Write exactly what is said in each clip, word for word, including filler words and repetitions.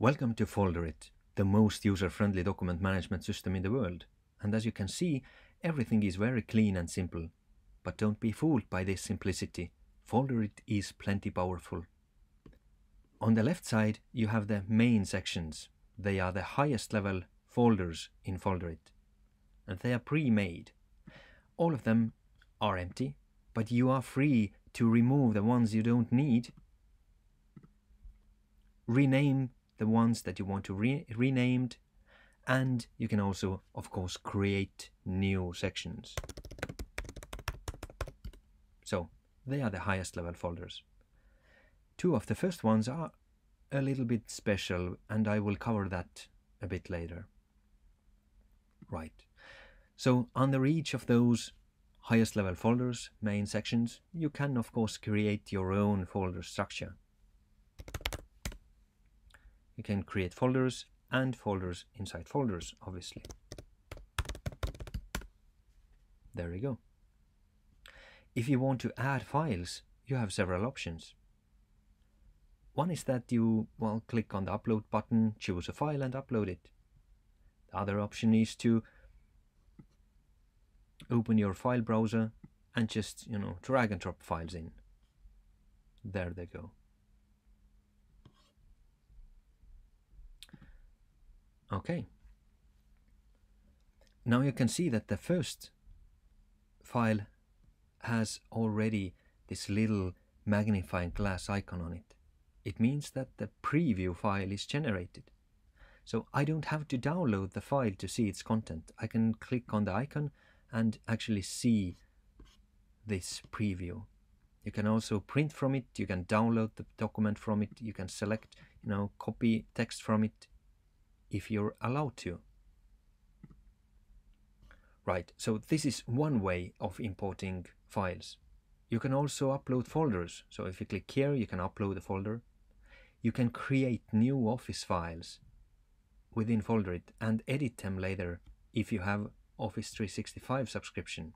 Welcome to FolderIt, the most user-friendly document management system in the world. And as you can see, everything is very clean and simple. But don't be fooled by this simplicity. FolderIt is plenty powerful. On the left side, you have the main sections. They are the highest level folders in FolderIt. And they are pre-made. All of them are empty, but you are free to remove the ones you don't need, rename the ones that you want to re renamed, and you can also, of course, create new sections. So they are the highest level folders. Two of the first ones are a little bit special, and I will cover that a bit later. Right. So under each of those highest level folders, main sections, you can of course create your own folder structure. You can create folders and folders inside folders, obviously. There you go. If you want to add files, you have several options. One is that you, well, click on the upload button, choose a file and upload it. The other option is to open your file browser and just, you know, drag and drop files in. There they go. Okay, now you can see that the first file has already this little magnifying glass icon on it. It means that the preview file is generated. So I don't have to download the file to see its content. I can click on the icon and actually see this preview. You can also print from it, you can download the document from it, you can select, you know, copy text from it, if you're allowed to. Right, so this is one way of importing files. You can also upload folders. So if you click here, you can upload a folder. You can create new Office files within FolderIt and edit them later if you have Office three sixty-five subscription.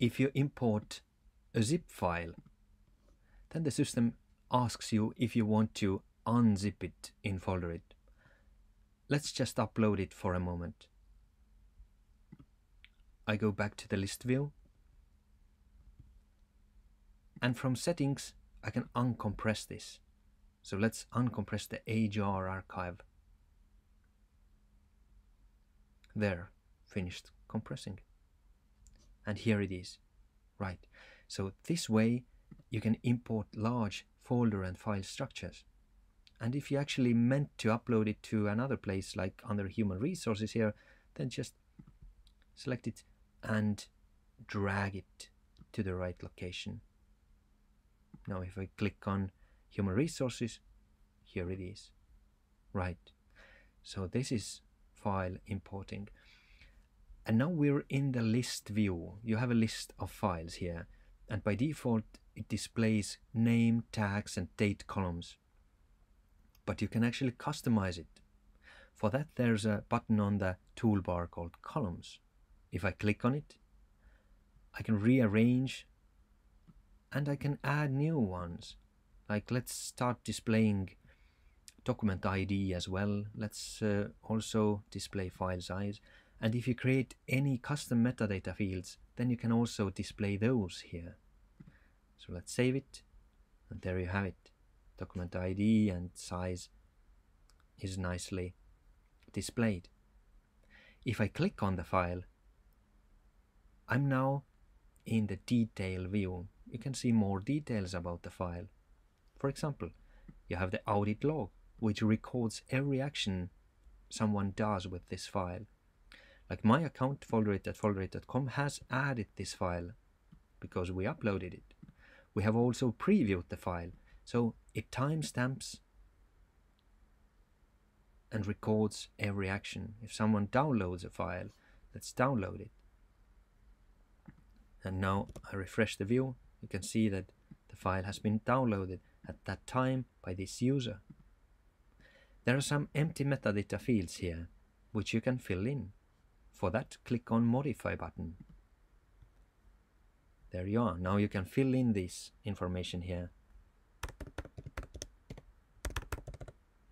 If you import a zip file, then the system asks you if you want to unzip it in FolderIt. Let's just upload it for a moment. I go back to the list view, and from settings I can uncompress this. So let's uncompress the H R archive. There, finished compressing. And here it is. Right, so this way you can import large folder and file structures. And if you actually meant to upload it to another place, like under human resources here, then just select it and drag it to the right location. Now if I click on human resources, here it is. Right, so this is file importing. And now we're in the list view. You have a list of files here, and by default it displays name, tags and date columns. But you can actually customize it. For that there's a button on the toolbar called columns. If I click on it, I can rearrange and I can add new ones. Like let's start displaying document I D as well. Let's uh, also display file size. And if you create any custom metadata fields, then you can also display those here. So let's save it, and there you have it. Document I D and size is nicely displayed. If I click on the file, I'm now in the detail view. You can see more details about the file. For example, you have the audit log, which records every action someone does with this file. Like my account, FolderIt at folderit dot com, has added this file because we uploaded it. We have also previewed the file, so it timestamps and records every action. If someone downloads a file, let's download it. And now I refresh the view. You can see that the file has been downloaded at that time by this user. There are some empty metadata fields here, which you can fill in. For that, click on Modify button. There you are. Now you can fill in this information here.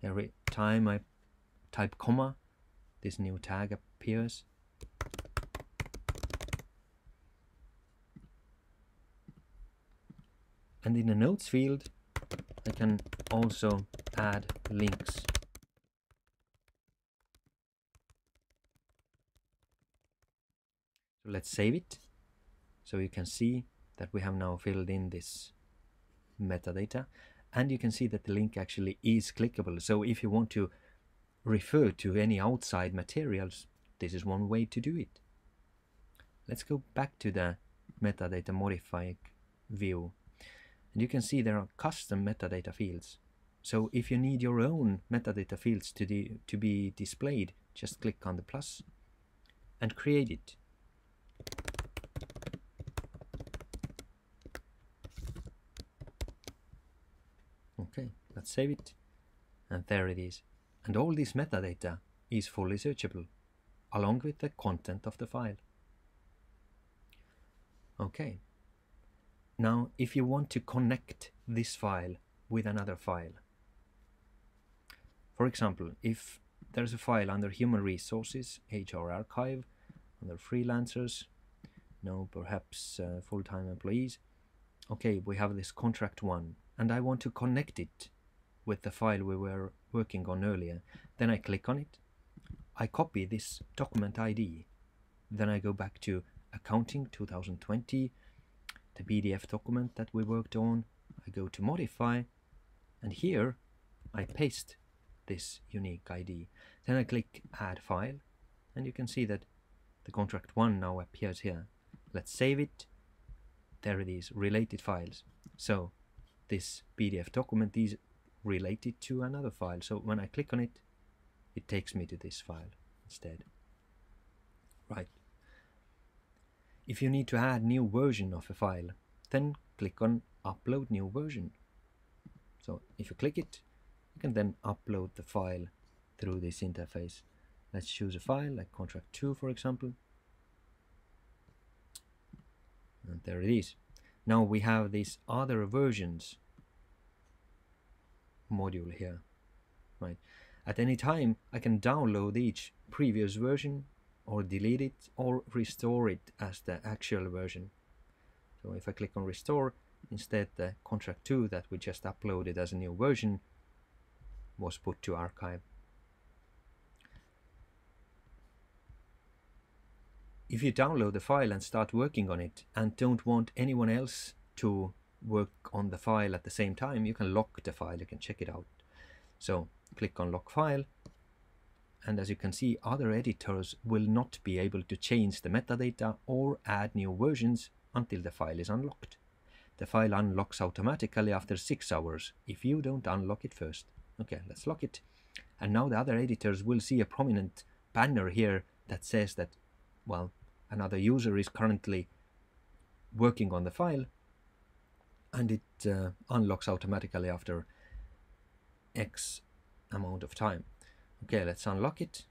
Every time I type comma, this new tag appears. And in the notes field, I can also add links. So let's save it. So you can see that we have now filled in this metadata, and you can see that the link actually is clickable. So if you want to refer to any outside materials, this is one way to do it. Let's go back to the metadata modifier view. And you can see there are custom metadata fields. So if you need your own metadata fields to, de to be displayed, just click on the plus and create it. Okay, let's save it. And there it is. And all this metadata is fully searchable, along with the content of the file. Okay. Now, if you want to connect this file with another file, for example, if there's a file under Human Resources, H R Archive, under Freelancers, no, perhaps uh, Full-Time Employees, okay, we have this contract one, and I want to connect it with the file we were working on earlier, then I click on it, I copy this document I D, then I go back to Accounting twenty twenty, the P D F document that we worked on, I go to modify, and here I paste this unique I D. Then I click add file, and you can see that the contract one now appears here. Let's save it. There it is, related files. So this P D F document is related to another file. So when I click on it, it takes me to this file instead. Right. If you need to add new version of a file, then click on upload new version. So if you click it, you can then upload the file through this interface. Let's choose a file like contract two, for example. And there it is. Now we have these other versions module here. Right. At any time, I can download each previous version, or delete it, or restore it as the actual version. So if I click on restore, instead the contract two that we just uploaded as a new version was put to archive. If you download the file and start working on it and don't want anyone else to work on the file at the same time, you can lock the file, you can check it out. So click on lock file. And as you can see, other editors will not be able to change the metadata or add new versions until the file is unlocked. The file unlocks automatically after six hours if you don't unlock it first. Okay, let's lock it. And now the other editors will see a prominent banner here that says that, well, another user is currently working on the file, and it uh, unlocks automatically after X amount of time. Okay, let's unlock it.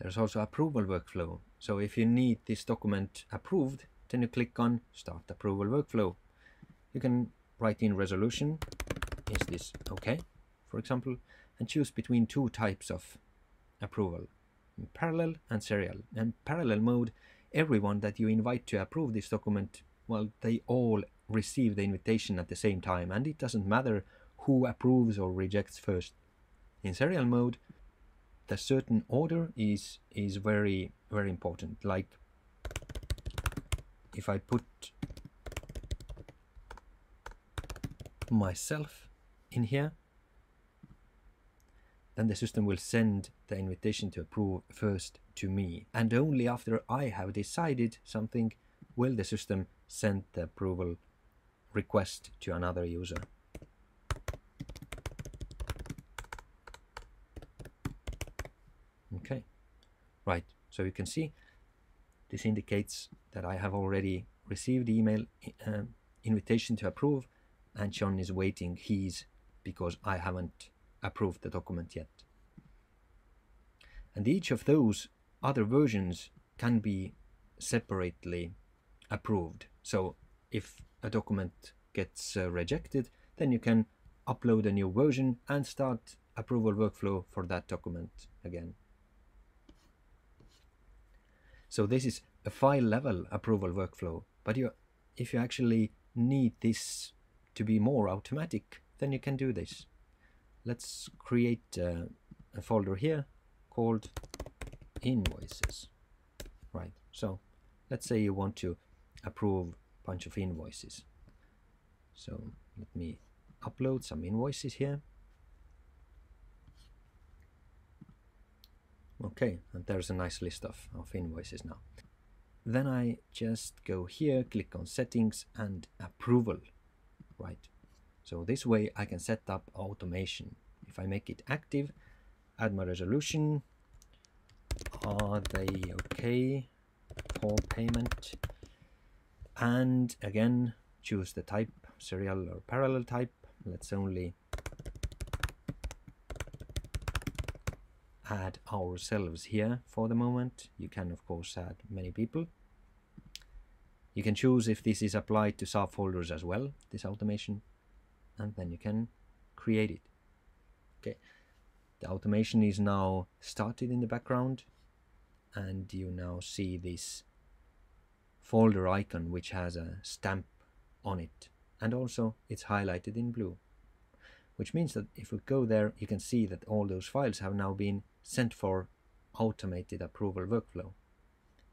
There's also approval workflow. So if you need this document approved, then you click on Start Approval Workflow. You can write in resolution, is this okay, for example, and choose between two types of approval, in parallel and serial. In parallel mode, everyone that you invite to approve this document, well, they all receive the invitation at the same time, and it doesn't matter who approves or rejects first. In serial mode, the certain order is is very very important. Like if I put myself in here, then the system will send the invitation to approve first to me, and only after I have decided something will the system send the approval request to another user. Okay, right, so you can see this indicates that I have already received the email uh, invitation to approve, and John is waiting his because I haven't approved the document yet. And each of those other versions can be separately approved. So if a document gets uh, rejected, then you can upload a new version and start approval workflow for that document again. So this is a file level approval workflow, but you, if you actually need this to be more automatic, then you can do this. Let's create uh, a folder here called invoices, right? So let's say you want to approve a bunch of invoices. So let me upload some invoices here. Okay, and there's a nice list of, of invoices now. Then I just go here, click on settings and approval, right? So this way I can set up automation. If I make it active, add my resolution, are they okay for payment? And again, choose the type, serial or parallel type. Let's only add ourselves here for the moment. You can of course add many people. You can choose if this is applied to subfolders as well, this automation, and then you can create it. Okay, the automation is now started in the background, and you now see this folder icon which has a stamp on it, and also it's highlighted in blue, which means that if we go there, you can see that all those files have now been sent for automated approval workflow.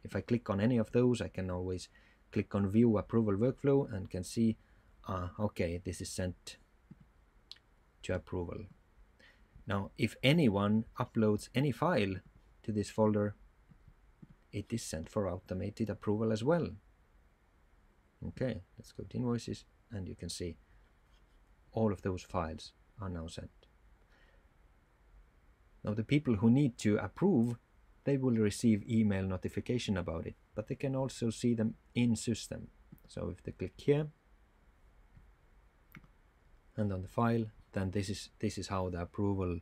If I click on any of those, I can always click on view approval workflow and can see, ah, okay, this is sent to approval. Now, if anyone uploads any file to this folder, it is sent for automated approval as well. Okay, let's go to invoices, and you can see all of those files are now sent. Now the people who need to approve, they will receive email notification about it, but they can also see them in system. So if they click here and on the file, then this is, this is how the approval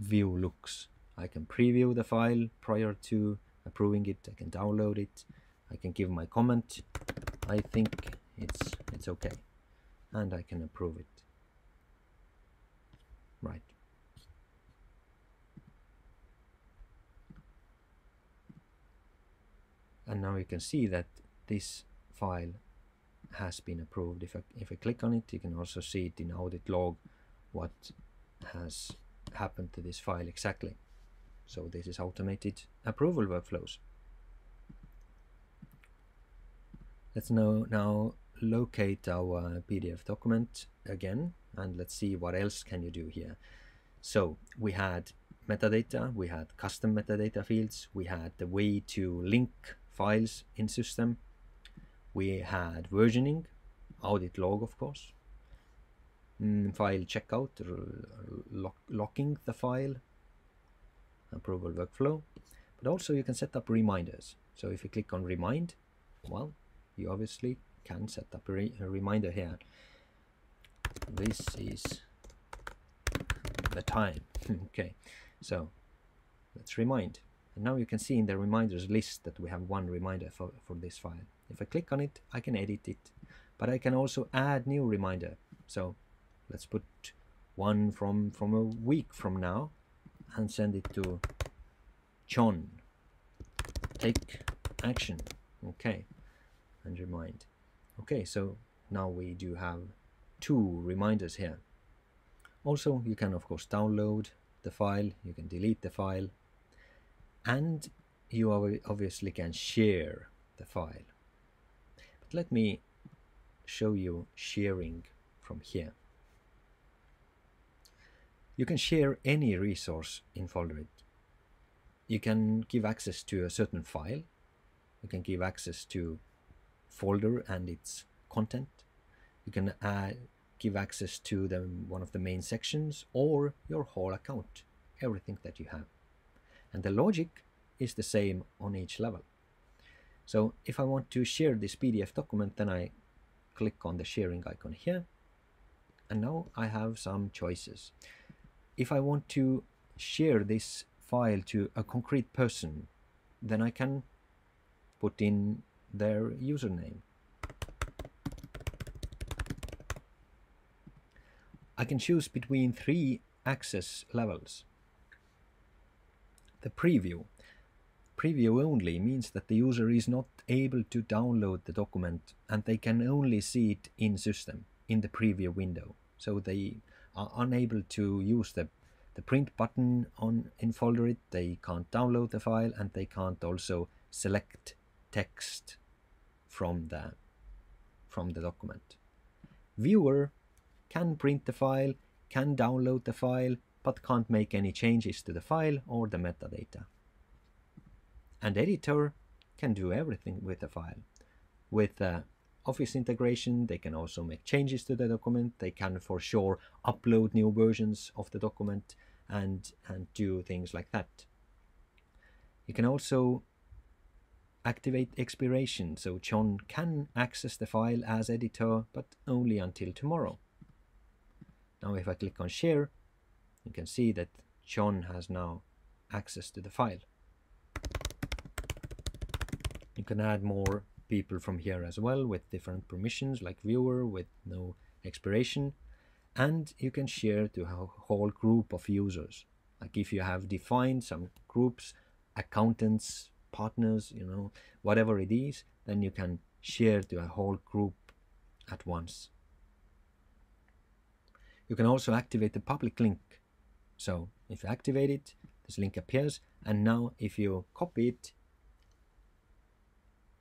view looks. I can preview the file prior to approving it, I can download it, I can give my comment, I think it's, it's okay, and I can approve it. Right. And now you can see that this file has been approved. If I, if I click on it, you can also see it in audit log what has happened to this file exactly. So this is automated approval workflows. Let's now, now locate our P D F document again, and let's see what else can you do here. So we had metadata, we had custom metadata fields, we had the way to link files in system, we had versioning, audit log of course, mm, file checkout, lock, locking the file, approval workflow, but also you can set up reminders. So if you click on remind, well, you obviously can set up a, re a reminder here. This is the time. Okay, so let's remind. And now you can see in the reminders list that we have one reminder for, for this file. If I click on it, I can edit it, but I can also add new reminder. So let's put one from, from a week from now and send it to John. Take action. Okay, and remind. Okay, so now we do have two reminders here. Also, you can of course download the file, you can delete the file, and you obviously can share the file. But let me show you sharing from here. You can share any resource in FolderIt. You can give access to a certain file, you can give access to folder and its content, you can uh, give access to the, one of the main sections or your whole account, everything that you have. And the logic is the same on each level. So if I want to share this P D F document, then I click on the sharing icon here, and now I have some choices. If I want to share this file to a concrete person, then I can put in their username. I can choose between three access levels. The preview. Preview only means that the user is not able to download the document and they can only see it in system, in the preview window. So they are unable to use the, the print button on in FolderIt, they can't download the file, and they can't also select text from the, from the document. Viewer can print the file, can download the file, but can't make any changes to the file or the metadata. And editor can do everything with the file. With uh, Office integration, they can also make changes to the document. They can for sure upload new versions of the document and, and do things like that. You can also activate expiration, so John can access the file as editor, but only until tomorrow. Now if I click on share, you can see that John has now access to the file. You can add more people from here as well with different permissions, like viewer with no expiration, and you can share to a whole group of users. Like if you have defined some groups, accountants, partners, you know, whatever it is, then you can share to a whole group at once. You can also activate the public link. So if you activate it, this link appears, and now if you copy it,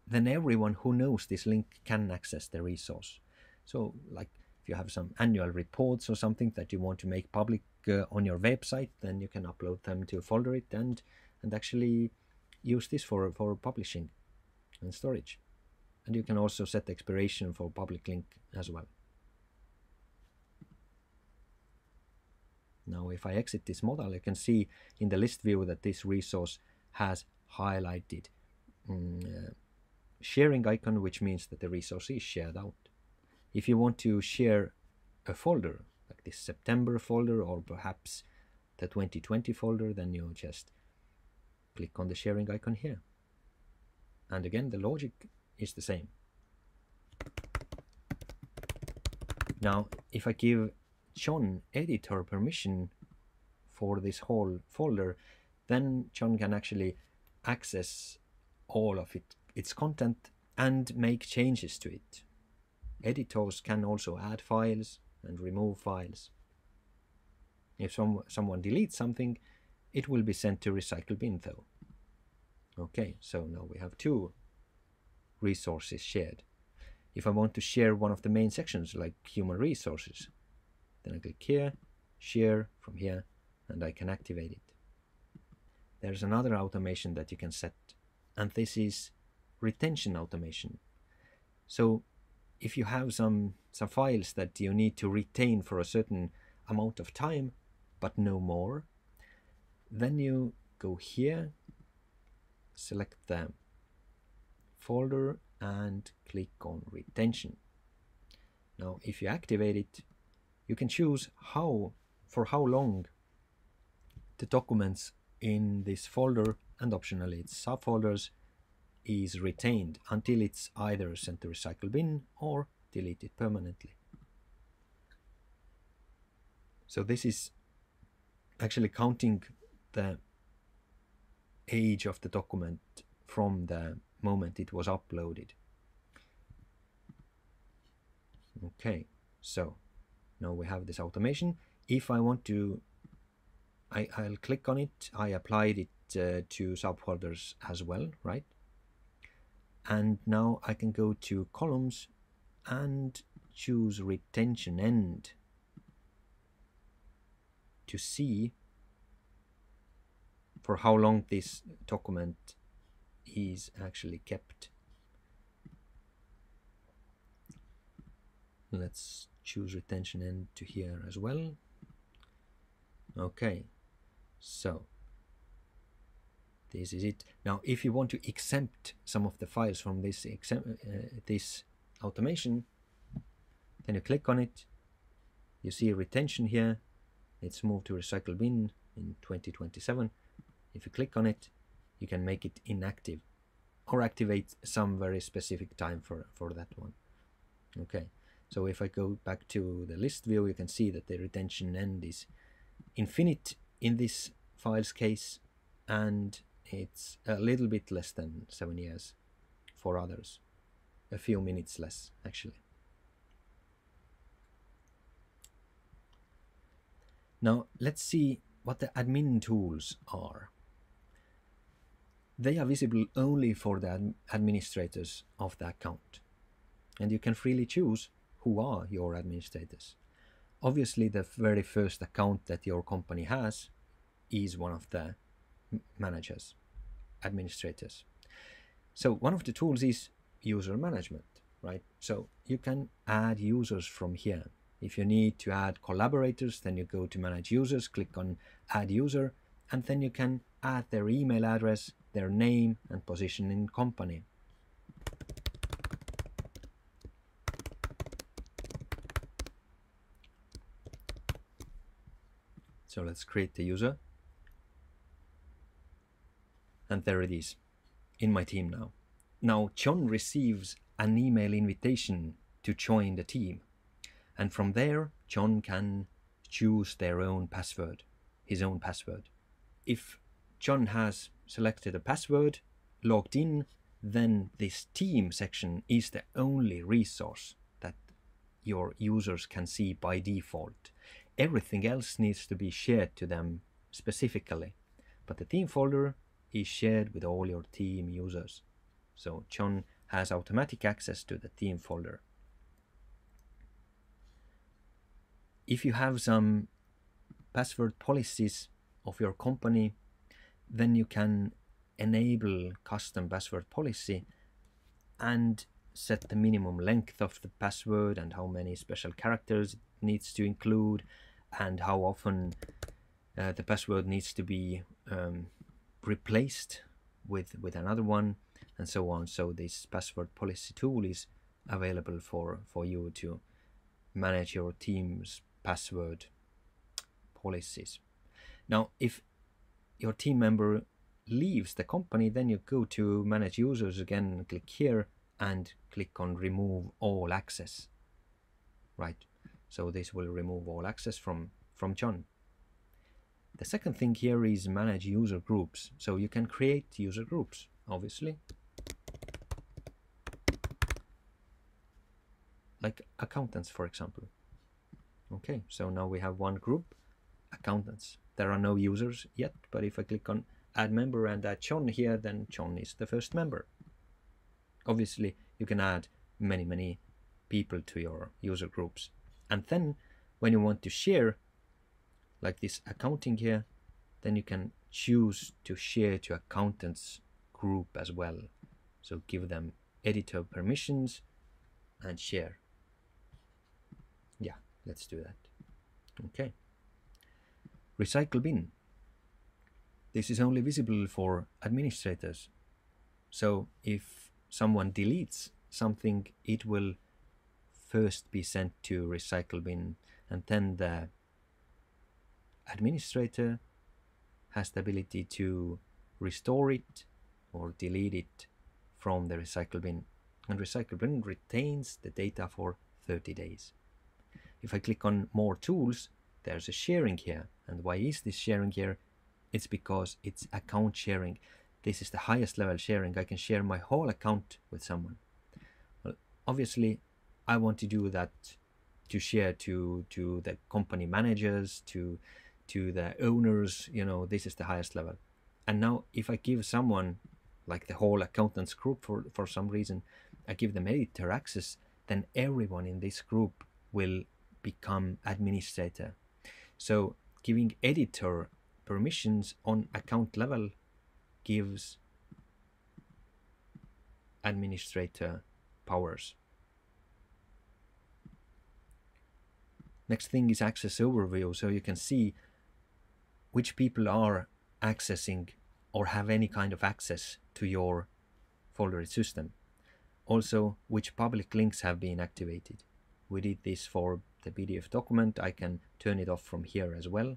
then everyone who knows this link can access the resource. So like if you have some annual reports or something that you want to make public uh, on your website, then you can upload them to FolderIt and, and actually use this for, for publishing and storage. And you can also set the expiration for public link as well. Now if I exit this modal, you can see in the list view that this resource has highlighted um, uh, sharing icon, which means that the resource is shared out. If you want to share a folder, like this September folder or perhaps the twenty twenty folder, then you just click on the sharing icon here. And again, the logic is the same. Now, if I give John editor permission for this whole folder, then John can actually access all of it. Its content and make changes to it. Editors can also add files and remove files. If some, someone deletes something, it will be sent to recycle bin though. Okay, so now we have two resources shared. If I want to share one of the main sections, like human resources, then I click here, share from here, and I can activate it. There's another automation that you can set, and this is retention automation. So if you have some some files that you need to retain for a certain amount of time but no more, then you go here, select the folder and click on retention. Now if you activate it, you can choose how for how long the documents in this folder and optionally its subfolders is retained until it's either sent to recycle bin or deleted permanently. So this is actually counting the age of the document from the moment it was uploaded. Okay, so now we have this automation. If I want to, I, I'll click on it. I applied it uh, to subfolders as well, right? And now I can go to columns and choose retention end to see for how long this document is actually kept. Let's choose retention end to here as well. Okay, so this is it. Now, if you want to exempt some of the files from this, uh, this automation, then you click on it. You see retention here. It's moved to recycle bin in twenty twenty-seven. If you click on it, you can make it inactive or activate some very specific time for, for that one. Okay, So if I go back to the list view, you can see that the retention end is infinite in this file's case, and it's a little bit less than seven years for others, a few minutes less actually. Now let's see what the admin tools are. They are visible only for the administrators of the account, and you can freely choose who are your administrators. Obviously, the very first account that your company has is one of the managers, administrators. So one of the tools is user management, right? So you can add users from here. If you need to add collaborators, then you go to manage users, click on add user, and then you can add their email address, their name and position in company. So let's create the user. And there it is, in my team now. Now John receives an email invitation to join the team. And from there, John can choose their own password, his own password. If John has selected a password, logged in, then this team section is the only resource that your users can see by default. Everything else needs to be shared to them specifically, but the team folder is shared with all your team users. So John has automatic access to the team folder. If you have some password policies of your company, then you can enable custom password policy and set the minimum length of the password and how many special characters it needs to include and how often uh, the password needs to be um, replaced with, with another one, and so on. So this password policy tool is available for, for you to manage your team's password policies. Now, if your team member leaves the company, then you go to manage users again, click here and click on remove all access, right? So this will remove all access from, from John. The second thing here is manage user groups. So you can create user groups, obviously, like accountants, for example. Okay, so now we have one group, accountants. There are no users yet, but if I click on add member and add John here, then John is the first member. Obviously, you can add many, many people to your user groups. And then when you want to share, like this accounting here, then you can choose to share to accountants group as well. So give them editor permissions and share. Yeah, let's do that. Okay. Recycle bin. This is only visible for administrators. So if someone deletes something, it will first be sent to recycle bin, and then the administrator has the ability to restore it or delete it from the recycle bin. And recycle bin retains the data for thirty days. If I click on more tools, there's a sharing here. And why is this sharing here? It's because it's account sharing. This is the highest level sharing. I can share my whole account with someone. Well, obviously, I want to do that to share to, to the company managers, to, to the owners, you know, this is the highest level. And now if I give someone like the whole accountants group for, for some reason, I give them editor access, then everyone in this group will become administrator. So giving editor permissions on account level gives administrator powers. Next thing is access overview, so you can see which people are accessing or have any kind of access to your FolderIt system. Also, which public links have been activated. We did this for the P D F document. I can turn it off from here as well.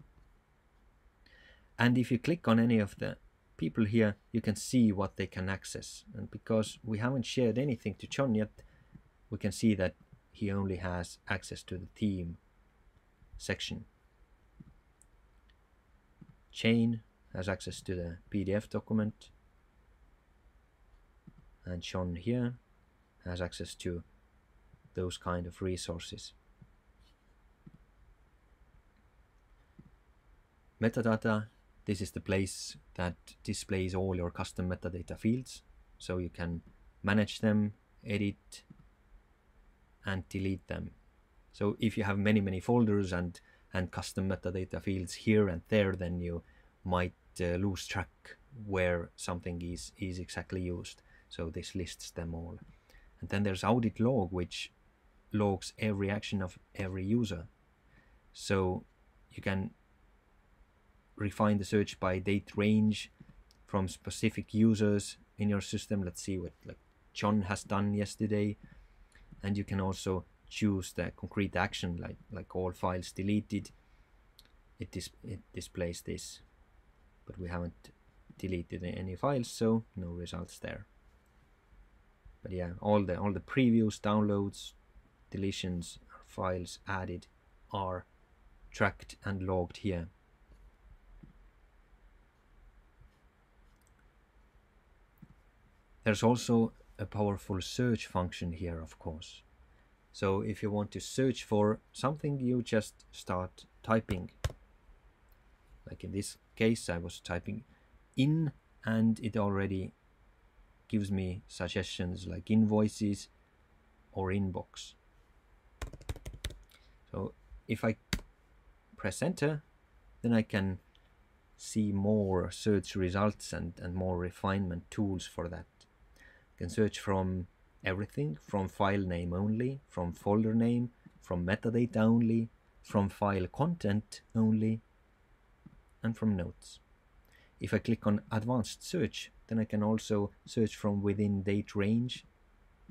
And if you click on any of the people here, you can see what they can access. And because we haven't shared anything to John yet, we can see that he only has access to the theme section. Chain has access to the P D F document, and John here has access to those kind of resources. Metadata, this is the place that displays all your custom metadata fields, so you can manage them, edit and delete them. So if you have many many folders and and custom metadata fields here and there, then you might uh, lose track where something is is exactly used. So this lists them all. And then there's audit log, which logs every action of every user. So you can refine the search by date range from specific users in your system. Let's see what like John has done yesterday. And you can also choose the concrete action, like like all files deleted. It dis it displays this, but we haven't deleted any files, so no results there. But yeah, all the all the previews, downloads, deletions, files added are tracked and logged here. There's also a powerful search function here, of course. So if you want to search for something, you just start typing. Like in this case, I was typing in, and it already gives me suggestions like invoices or inbox. So if I press enter, then I can see more search results and, and more refinement tools for that. You can search from everything, from file name only, from folder name, from metadata only, from file content only, and from notes. If I click on advanced search, then I can also search from within date range,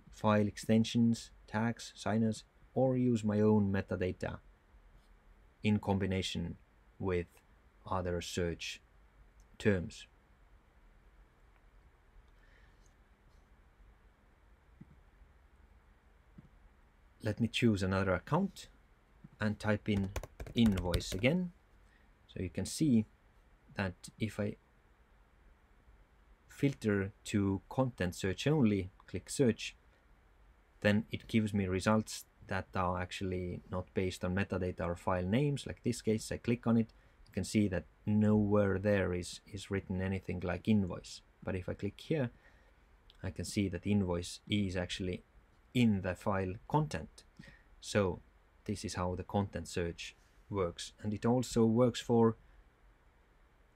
file extensions, tags, signers, or use my own metadata in combination with other search terms. Let me choose another account and type in invoice again. So you can see that if I filter to content search only, click search, then it gives me results that are actually not based on metadata or file names. Like this case, I click on it, you can see that nowhere there is, is written anything like invoice. But if I click here, I can see that invoice is actually in the file content. So this is how the content search works, and it also works for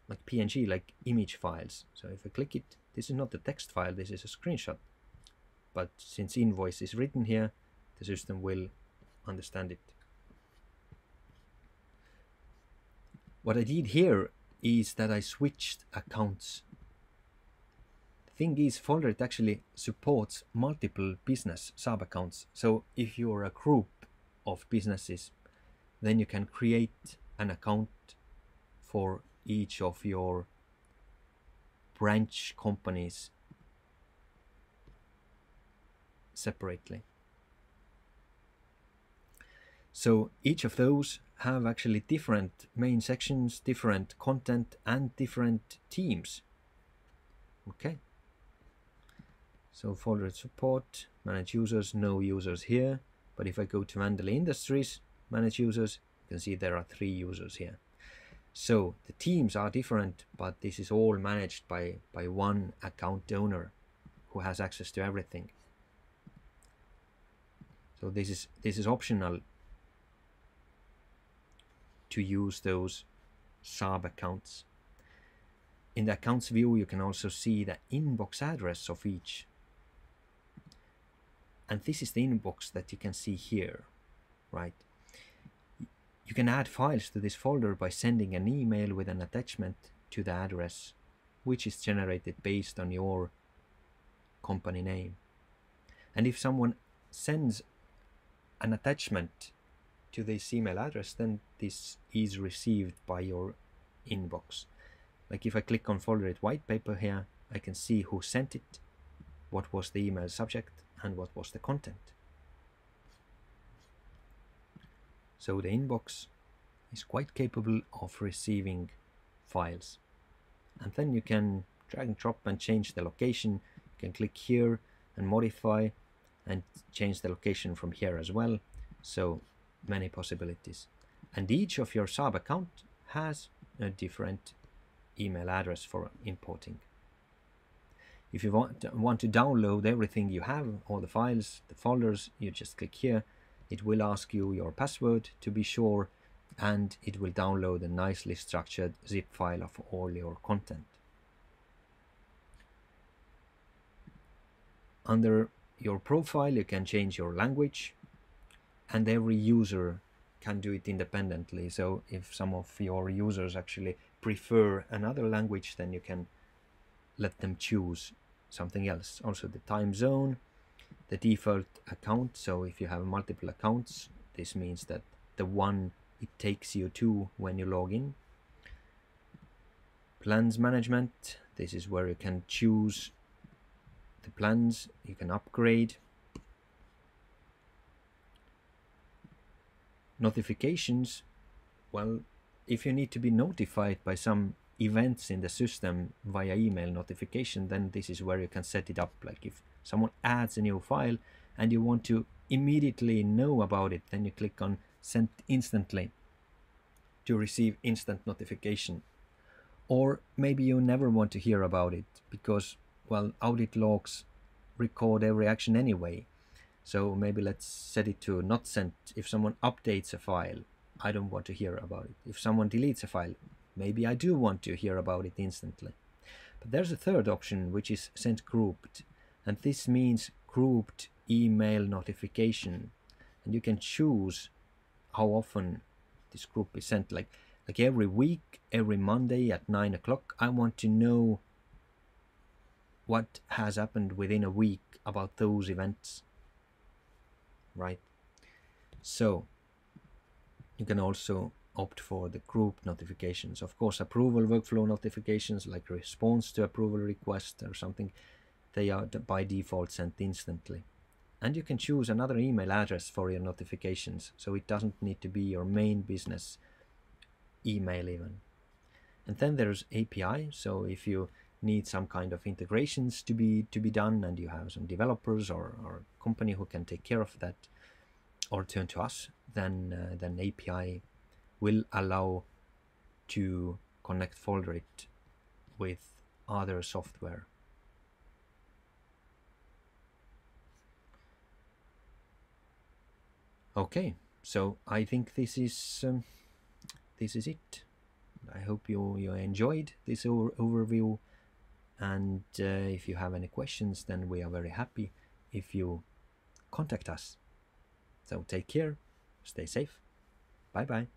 like P N G, like image files. So if I click it, this is not a text file, this is a screenshot, but since invoice is written here, the system will understand it. What I did here is that I switched accounts. Thing is, FolderIt actually supports multiple business sub-accounts. So if you're a group of businesses, then you can create an account for each of your branch companies separately. So each of those have actually different main sections, different content, and different teams. Okay. So FolderIt support, manage users, no users here. But if I go to Mandalay Industries, manage users, you can see there are three users here. So the teams are different, but this is all managed by, by one account owner who has access to everything. So this is, this is optional to use those sub-accounts. In the accounts view, you can also see the inbox address of each. And this is the inbox that you can see here, right? You can add files to this folder by sending an email with an attachment to the address, which is generated based on your company name. And if someone sends an attachment to this email address, then this is received by your inbox. Like if I click on FolderIt white paper here, I can see who sent it, what was the email subject, and what was the content. So the inbox is quite capable of receiving files. And then you can drag and drop and change the location. You can click here and modify and change the location from here as well. So many possibilities. And each of your sub account has a different email address for importing. If you want to, want to download everything you have, all the files, the folders, you just click here. It will ask you your password to be sure, and it will download a nicely structured zip file of all your content. Under your profile, you can change your language, and every user can do it independently. So if some of your users actually prefer another language, then you can let them choose something else. Also the time zone, the default account. So if you have multiple accounts, this means that the one it takes you to when you log in. Plans management. This is where you can choose the plans, you can upgrade. Notifications. Well, if you need to be notified by some events in the system via email notification, then this is where you can set it up. Like if someone adds a new file and you want to immediately know about it, then you click on send instantly to receive instant notification. Or maybe you never want to hear about it because, well, audit logs record every action anyway. So maybe let's set it to not sent. If someone updates a file, I don't want to hear about it. If someone deletes a file, maybe I do want to hear about it instantly. But there's a third option, which is sent grouped. And this means grouped email notification. And you can choose how often this group is sent. Like, like every week, every Monday at nine o'clock, I want to know what has happened within a week about those events. Right? So you can also opt for the group notifications. Of course, approval workflow notifications like response to approval request or something, they are by default sent instantly. And you can choose another email address for your notifications, so it doesn't need to be your main business email even. And then there's A P I, so if you need some kind of integrations to be to be done and you have some developers or, or company who can take care of that or turn to us, then uh, then A P I will allow to connect FolderIt with other software. Okay, so I think this is um, this is it. I hope you you enjoyed this over overview. And uh, if you have any questions, then we are very happy if you contact us. So take care, stay safe, bye bye.